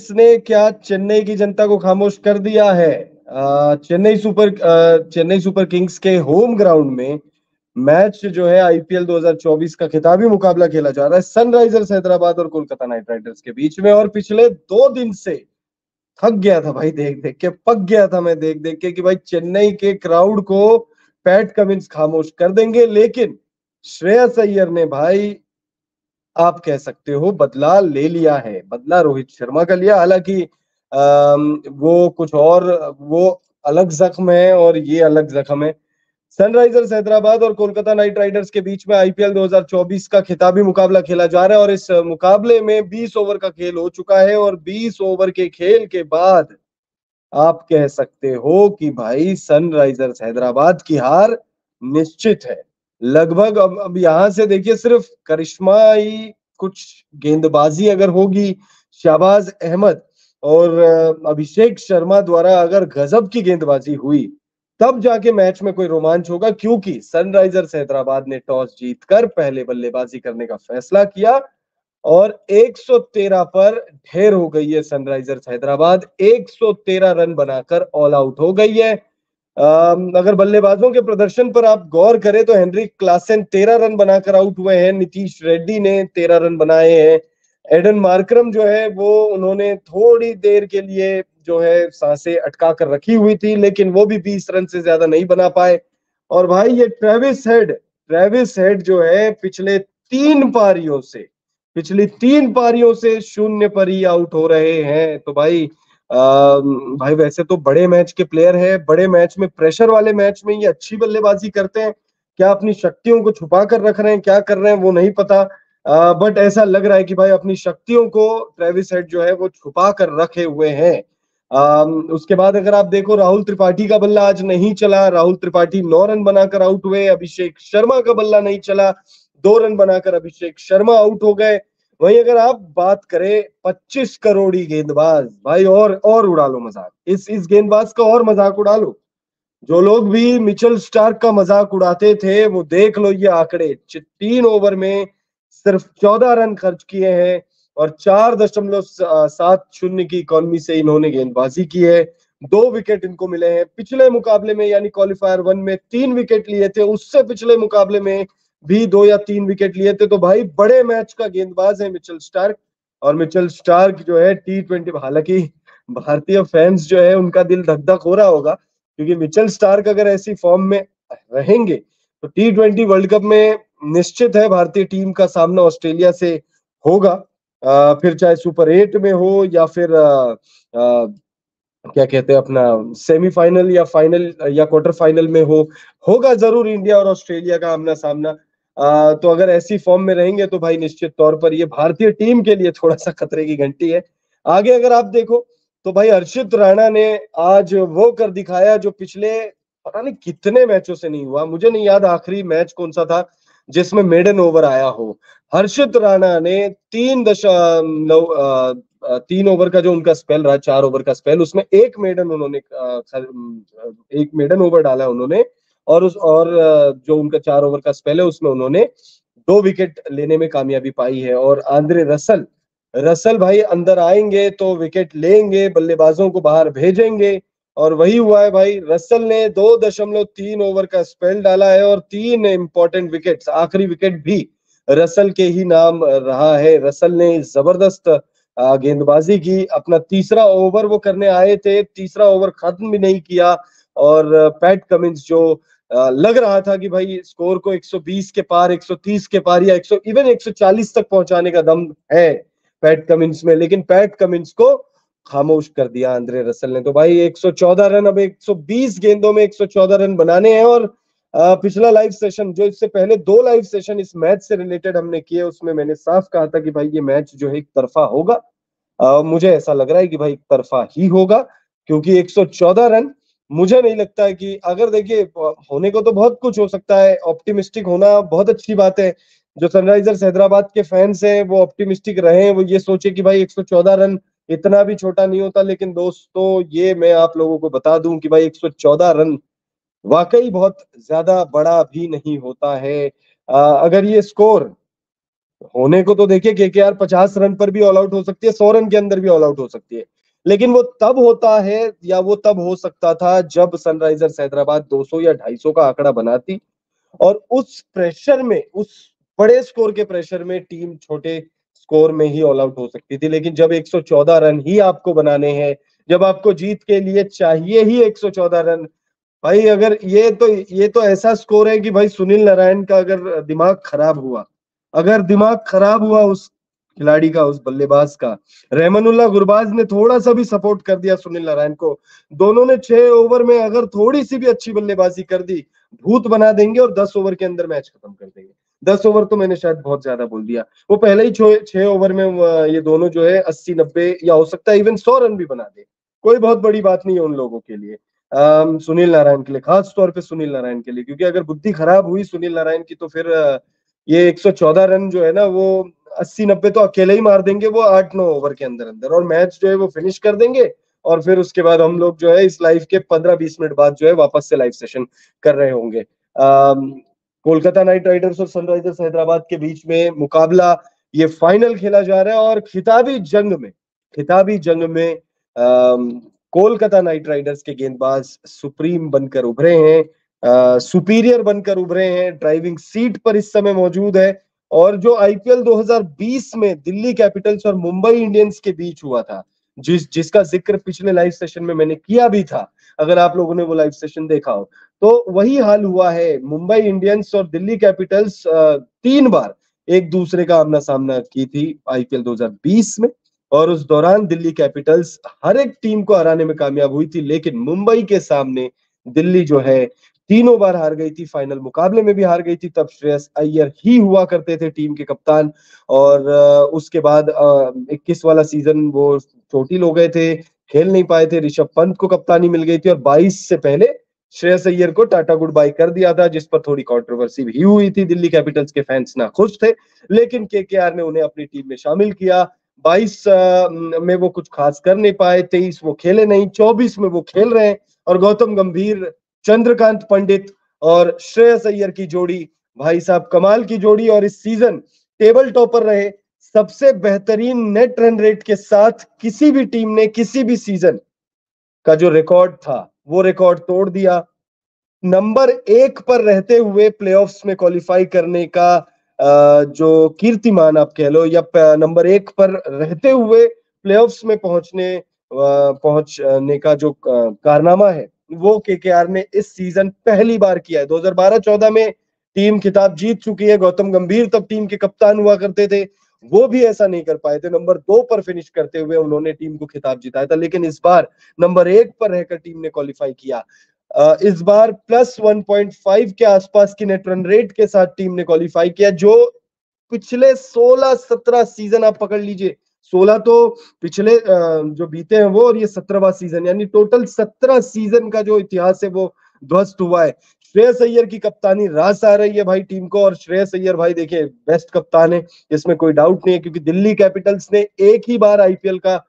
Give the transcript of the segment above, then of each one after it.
इसने क्या चेन्नई की जनता को खामोश कर दिया है। चेन्नई सुपर किंग्स के होम ग्राउंड में मैच जो है आईपीएल 2024 का खिताबी मुकाबला खेला जा रहा है सनराइजर्स हैदराबाद और कोलकाता नाइट राइडर्स के बीच में। और पिछले 2 दिन से थक गया था भाई, देख के पक गया था मैं देख के कि भाई चेन्नई के क्राउड को पैट कमिंस खामोश कर देंगे, लेकिन श्रेयस अय्यर ने भाई आप कह सकते हो बदला ले लिया है। बदला रोहित शर्मा का लिया, हालांकि वो कुछ और वो अलग जख्म है और ये अलग जख्म है। सनराइजर्स हैदराबाद और कोलकाता नाइट राइडर्स के बीच में आईपीएल 2024 का खिताबी मुकाबला खेला जा रहा है और इस मुकाबले में 20 ओवर का खेल हो चुका है और 20 ओवर के खेल के बाद आप कह सकते हो कि भाई सनराइजर्स हैदराबाद की हार निश्चित है लगभग। अब यहां से देखिए सिर्फ करिश्मा ही कुछ गेंदबाजी अगर होगी शाहबाज अहमद और अभिषेक शर्मा द्वारा अगर गजब की गेंदबाजी हुई तब जाके मैच में कोई रोमांच होगा, क्योंकि सनराइजर्स हैदराबाद ने टॉस जीतकर पहले बल्लेबाजी करने का फैसला किया और 113 पर ढेर हो गई है सनराइजर्स हैदराबाद। 113 रन बनाकर ऑल आउट हो गई है। अगर बल्लेबाजों के प्रदर्शन पर आप गौर करें तो हेनरी क्लासेन 13 रन बनाकर आउट हुए हैं, नीतीश रेड्डी ने 13 रन बनाए हैं, एडन मार्क्रम जो है वो उन्होंने थोड़ी देर के लिए जो है सांसें अटका कर रखी हुई थी लेकिन वो भी 20 रन से ज्यादा नहीं बना पाए। और भाई ये ट्रेविस हेड जो है पिछली तीन पारियों से 0 पर ही आउट हो रहे हैं। तो भाई वैसे तो बड़े मैच के प्लेयर है, बड़े मैच में प्रेशर वाले मैच में ये अच्छी बल्लेबाजी करते हैं, क्या अपनी शक्तियों को छुपा कर रख रहे हैं, क्या कर रहे हैं वो नहीं पता, बट ऐसा लग रहा है कि भाई अपनी शक्तियों को ट्रेविस हेड जो है वो छुपा कर रखे हुए हैं। उसके बाद अगर आप देखो राहुल त्रिपाठी का बल्ला आज नहीं चला, राहुल त्रिपाठी 9 रन बनाकर आउट हुए, अभिषेक शर्मा का बल्ला नहीं चला, 2 रन बनाकर अभिषेक शर्मा आउट हो गए। वहीं अगर आप बात करें 25 करोड़ी गेंदबाज भाई और उड़ा लो मजाक, इस गेंदबाज का और मजाक उड़ा लो। जो लोग भी मिचेल स्टार्क का मजाक उड़ाते थे वो देख लो ये आंकड़े, 3 ओवर में सिर्फ 14 रन खर्च किए हैं और 4.70 की इकोनॉमी से इन्होंने गेंदबाजी की है। 2 विकेट इनको मिले हैं। पिछले मुकाबले में यानी क्वालिफायर 1 में 3 विकेट लिए थे, उससे पिछले मुकाबले में भी 2 या 3 विकेट लिए थे। तो भाई बड़े मैच का गेंदबाज है मिचेल स्टार्क, और मिचेल स्टार्क जो है T20, हालांकि भारतीय फैंस जो है उनका दिल धक-धक हो रहा होगा क्योंकि मिचेल स्टार्क अगर ऐसी फॉर्म में रहेंगे तो T20 वर्ल्ड कप में निश्चित है भारतीय टीम का सामना ऑस्ट्रेलिया से होगा, फिर चाहे सुपर 8 में हो या फिर क्या कहते हैं अपना सेमीफाइनल या फाइनल या क्वार्टर फाइनल में होगा जरूर इंडिया और ऑस्ट्रेलिया का आमना सामना। तो अगर ऐसी फॉर्म में रहेंगे तो भाई निश्चित तौर पर ये भारतीय टीम के लिए थोड़ा सा खतरे की घंटी है। आगे अगर आप देखो तो भाई हर्षित राणा ने आज वो कर दिखाया जो पिछले पता नहीं कितने मैचों से नहीं हुआ, मुझे नहीं याद आखिरी मैच कौन सा था जिसमें मेडन ओवर आया हो। हर्षित राणा ने 3 ओवर का जो उनका स्पेल रहा, 4 ओवर का स्पेल, उसमें एक मेडन ओवर डाला उन्होंने और जो उनका 4 ओवर का स्पेल है उसमें उन्होंने 2 विकेट लेने में कामयाबी पाई है। और आंद्रे रसल भाई अंदर आएंगे तो विकेट लेंगे, बल्लेबाजों को बाहर भेजेंगे और वही हुआ है भाई। रसल ने 2.3 ओवर का स्पेल डाला है और 3 इंपॉर्टेंट विकेट्स, आखिरी विकेट भी रसल के ही नाम रहा है। रसल ने जबरदस्त गेंदबाजी की, अपना 3रा ओवर वो करने आए थे, 3रा ओवर खत्म भी नहीं किया और पैट कमिंस जो लग रहा था कि भाई स्कोर को 120 के पार, 130 के पार या 140 तक पहुंचाने का दम है पैट कमिंस में, लेकिन पैट कमिंस को खामोश कर दिया आंद्रे रसल ने। तो भाई 114 रन, अब 120 गेंदों में 114 रन बनाने हैं। और पिछला लाइव सेशन जो इससे पहले 2 लाइव सेशन इस मैच से रिलेटेड हमने किए उसमें मैंने साफ कहा था कि भाई ये मैच जो है एक तरफा होगा। मुझे ऐसा लग रहा है कि भाई एक तरफा ही होगा क्योंकि 114 रन मुझे नहीं लगता है कि अगर देखिए होने को तो बहुत कुछ हो सकता है। ऑप्टिमिस्टिक होना बहुत अच्छी बात है, जो सनराइजर्स हैदराबाद के फैंस हैं वो ऑप्टिमिस्टिक रहे, वो ये सोचे कि भाई 114 रन इतना भी छोटा नहीं होता। लेकिन दोस्तों ये मैं आप लोगों को बता दूं कि भाई 114 रन वाकई बहुत ज्यादा बड़ा भी नहीं होता है। अगर ये स्कोर होने को तो देखिए केकेआर 50 रन पर भी ऑल आउट हो सकती है, 100 रन के अंदर भी ऑल आउट हो सकती है, लेकिन वो तब होता है या वो तब हो सकता था जब सनराइजर्स हैदराबाद 200 या 250 का आंकड़ा बनाती और उस प्रेशर में, उस बड़े स्कोर के प्रेशर में टीम छोटे स्कोर में ही ऑल आउट हो सकती थी। लेकिन जब 114 रन ही आपको बनाने हैं, जब आपको जीत के लिए चाहिए ही 114 रन, भाई अगर ये तो ऐसा स्कोर है कि भाई सुनील नारायण का अगर दिमाग खराब हुआ, अगर दिमाग खराब हुआ उस खिलाड़ी का, उस बल्लेबाज का, रहमानुल्लाह गुरबाज ने थोड़ा सा भी सपोर्ट कर दिया सुनील नारायण को, दोनों ने 6 ओवर में अगर थोड़ी सी भी अच्छी बल्लेबाजी कर दी, भूत बना देंगे और 10 ओवर के अंदर मैच खत्म कर देंगे। 10 ओवर तो मैंने शायद बहुत ज्यादा बोल दिया, वो पहले ही 6 ओवर में ये दोनों जो है 80-90 या हो सकता है इवन 100 रन भी बना दे, कोई बहुत बड़ी बात नहीं है उन लोगों के लिए, सुनील नारायण के लिए, खास तौर पे सुनील नारायण के लिए, क्योंकि अगर बुद्धि खराब हुई सुनील नारायण की तो फिर ये 114 रन जो है ना वो 80-90 तो अकेले ही मार देंगे वो 8-9 ओवर के अंदर अंदर, और मैच जो है वो फिनिश कर देंगे। और फिर उसके बाद हम लोग जो है इस लाइव के 15-20 मिनट बाद जो है वापस से लाइव सेशन कर रहे होंगे। कोलकाता नाइट राइडर्स और सनराइजर्स हैदराबाद के बीच में मुकाबला, ये फाइनल खेला जा रहा है और खिताबी जंग में कोलकाता नाइट राइडर्स के गेंदबाज सुप्रीम बनकर उभरे हैं, सुपीरियर बनकर उभरे हैं, ड्राइविंग सीट पर इस समय मौजूद है। और जो आईपीएल 2020 में दिल्ली कैपिटल्स और मुंबई इंडियंस के बीच हुआ था, जिसका जिक्र पिछले लाइव सेशन में मैंने किया भी था, अगर आप लोगों ने वो लाइव सेशन देखा हो तो वही हाल हुआ है। मुंबई इंडियंस और दिल्ली कैपिटल्स 3 बार एक दूसरे का आमना सामना की थी आईपीएल 2020 में, और उस दौरान दिल्ली कैपिटल्स हर एक टीम को हराने में कामयाब हुई थी, लेकिन मुंबई के सामने दिल्ली जो है 3 बार हार गई थी। फाइनल मुकाबले में भी हार गई थी, तब श्रेयस अय्यर ही हुआ करते थे टीम के कप्तान, और उसके बाद 21 वाला सीजन वो चोटिल हो गए थे, खेल नहीं पाए थे, ऋषभ पंत को कप्तानी मिल गई थी, और 22 से पहले श्रेयस अय्यर को टाटा गुड बाय कर दिया था, जिस पर थोड़ी कंट्रोवर्सी भी हुई थी, दिल्ली कैपिटल्स के फैंस ना खुश थे, लेकिन केकेआर ने उन्हें अपनी टीम में शामिल किया। 22 में वो कुछ खास कर नहीं पाए, 23 वो खेले नहीं, 24 में वो खेल रहे हैं, और गौतम गंभीर, चंद्रकांत पंडित और श्रेयस अय्यर की जोड़ी, भाई साहब कमाल की जोड़ी, और इस सीजन टेबल टॉपर रहे, सबसे बेहतरीन नेट रन रेट के साथ किसी भी टीम ने किसी भी सीजन का जो रिकॉर्ड था वो रिकॉर्ड तोड़ दिया। नंबर 1 पर रहते हुए प्लेऑफ्स में क्वालिफाई करने का जो कीर्तिमान आप कह लो, या नंबर 1 पर रहते हुए प्लेऑफ्स में पहुंचने का जो कारनामा है वो केकेआर ने इस सीजन पहली बार किया है। 2012-14 में टीम खिताब जीत चुकी है, गौतम गंभीर तब टीम के कप्तान हुआ करते थे, वो भी ऐसा नहीं कर पाए थे, नंबर 2 पर फिनिश करते हुए उन्होंने टीम को खिताब जिताया था, लेकिन इस बार नंबर 1 पर रहकर टीम ने क्वालिफाई किया। इस बार +1.5 के आसपास की नेट रन रेट के साथ टीम ने क्वालिफाई किया, जो पिछले 16-17 सीजन आप पकड़ लीजिए, 16 तो पिछले जो बीते हैं वो, और ये 17वां सीजन, यानी टोटल 17 सीजन का जो इतिहास है वो ध्वस्त हुआ है। श्रेयस अय्यर की कप्तानी रास आ रही है भाई टीम को, और श्रेयस अय्यर भाई देखिए बेस्ट कप्तान है, इसमें कोई डाउट नहीं है, क्योंकि दिल्ली कैपिटल्स ने 1 ही बार आईपीएल का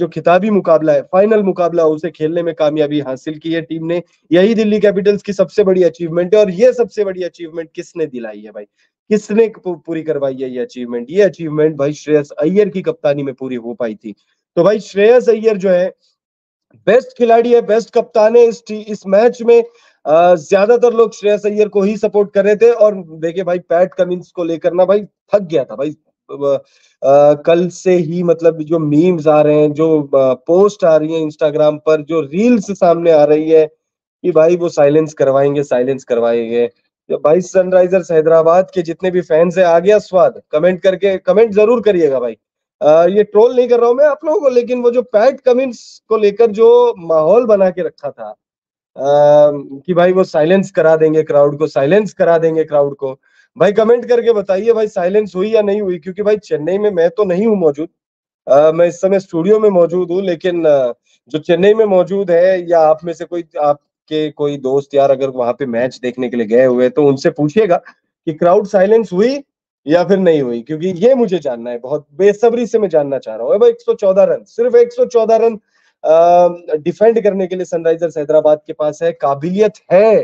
जो खिताबी मुकाबला है, फाइनल मुकाबला, उसे खेलने में कामयाबी हासिल की है टीम ने। यही दिल्ली कैपिटल्स की सबसे बड़ी अचीवमेंट है, और ये सबसे बड़ी अचीवमेंट किसने दिलाई है भाई, किसने पूरी करवाई है ये अचीवमेंट? ये अचीवमेंट भाई श्रेयस अय्यर की कप्तानी में पूरी हो पाई थी। तो भाई श्रेयस अय्यर जो है बेस्ट खिलाड़ी है, बेस्ट कप्तान है इस मैच में। ज्यादातर लोग श्रेयस अय्यर को ही सपोर्ट कर रहे थे, और देखिए भाई पैट कमिंस को लेकर ना भाई थक गया था भाई, कल से ही मतलब जो मीम्स आ रहे हैं, जो पोस्ट आ रही है इंस्टाग्राम पर, जो रील्स सामने आ रही है कि भाई वो साइलेंस करवाएंगे। भाई सनराइजर्स हैदराबाद के जितने भी फैंस हैं, आ गया स्वाद, कमेंट जरूर करिएगा भाई, ये ट्रोल नहीं कर रहा हूं मैं आप लोगों को, लेकिन वो जो पैट कमिंस को लेकर जो माहौल बना के रखा था कि भाई वो साइलेंस करा देंगे क्राउड को, भाई कमेंट करके बताइए भाई साइलेंस हुई या नहीं हुई, क्योंकि भाई चेन्नई में मैं तो नहीं हूँ मौजूद, मैं इस समय स्टूडियो में मौजूद हूँ, लेकिन जो चेन्नई में मौजूद है, या आप में से कोई दोस्त यार अगर वहां पे मैच देखने के लिए गए हुए तो उनसे पूछिएगा कि क्राउड साइलेंस हुई या फिर नहीं हुई, क्योंकि ये मुझे जानना है, बहुत बेसब्री से मैं जानना चाह रहा हूँ। भाई 114 रन, सिर्फ 114 रन डिफेंड करने के लिए सनराइजर्स हैदराबाद के पास है, काबिलियत है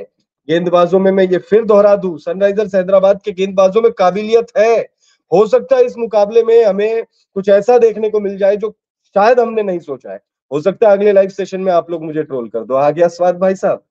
गेंदबाजों में। मैं ये फिर दोहरा दूं, सनराइजर्स हैदराबाद के गेंदबाजों में काबिलियत है, हो सकता है इस मुकाबले में हमें कुछ ऐसा देखने को मिल जाए जो शायद हमने नहीं सोचा है। हो सकता है अगले लाइव सेशन में आप लोग मुझे ट्रोल कर दो, आ गया स्वाद भाई साहब।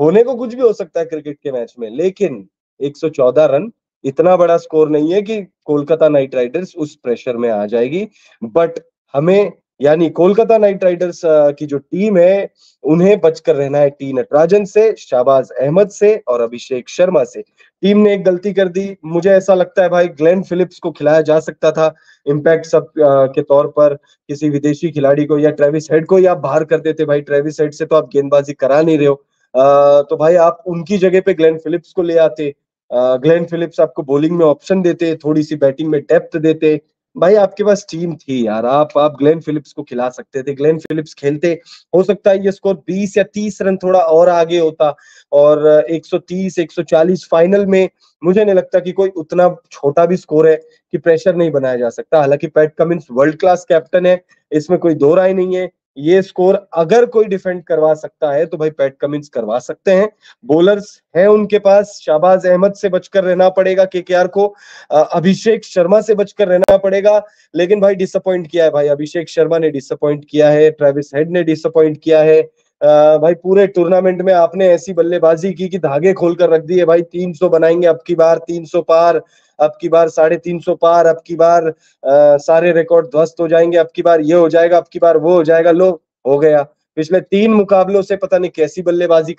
होने को कुछ भी हो सकता है क्रिकेट के मैच में, लेकिन 114 रन इतना बड़ा स्कोर नहीं है कि कोलकाता नाइट राइडर्स उस प्रेशर में आ जाएगी। बट हमें, यानी कोलकाता नाइट राइडर्स की जो टीम है, उन्हें बचकर रहना है टी नटराजन से, शाहबाज अहमद से और अभिषेक शर्मा से। टीम ने एक गलती कर दी, मुझे ऐसा लगता है भाई, ग्लेन फिलिप्स को खिलाया जा सकता था इम्पैक्ट सब के तौर पर, किसी विदेशी खिलाड़ी को या ट्रेविस हेड को ही आप बाहर कर देते भाई। ट्रेविस हेड से तो आप गेंदबाजी करा नहीं रहे हो, तो भाई आप उनकी जगह पे ग्लेन फिलिप्स को ले आते, ग्लेन फिलिप्स आपको बॉलिंग में ऑप्शन देते, थोड़ी सी बैटिंग में डेप्थ देते। भाई आपके पास टीम थी यार, आप ग्लेन फिलिप्स को खिला सकते थे, ग्लेन फिलिप्स खेलते, हो सकता है ये स्कोर 20 या 30 रन थोड़ा और आगे होता और 130 140 फाइनल में। मुझे नहीं लगता कि कोई उतना छोटा भी स्कोर है कि प्रेशर नहीं बनाया जा सकता। हालांकि Pat Cummins world class captain है, इसमें कोई दो राय नहीं है। ये स्कोर अगर कोई डिफेंड करवा सकता है तो भाई पैट कमिंस करवा सकते हैं। बॉलर्स हैं उनके पास, शाहबाज अहमद से बचकर रहना पड़ेगा केकेआर को, अभिषेक शर्मा से बचकर रहना पड़ेगा। लेकिन भाई डिसअपॉइंट किया है भाई, अभिषेक शर्मा ने डिसअपॉइंट किया है, ट्रेविस हेड ने डिसअपॉइंट किया है। भाई पूरे टूर्नामेंट में आपने ऐसी बल्लेबाजी की कि धागे खोल कर रख दिए भाई। 300 बनाएंगे अब की बार, 300 पार अब की बार, 350 पार अब की बार, सारे रिकॉर्ड ध्वस्त हो जाएंगे अब की बार, ये हो जाएगा अब की बार, वो हो जाएगा। लो हो गया। पिछले 3 मुकाबलों से पता नहीं कैसी बल्लेबाजी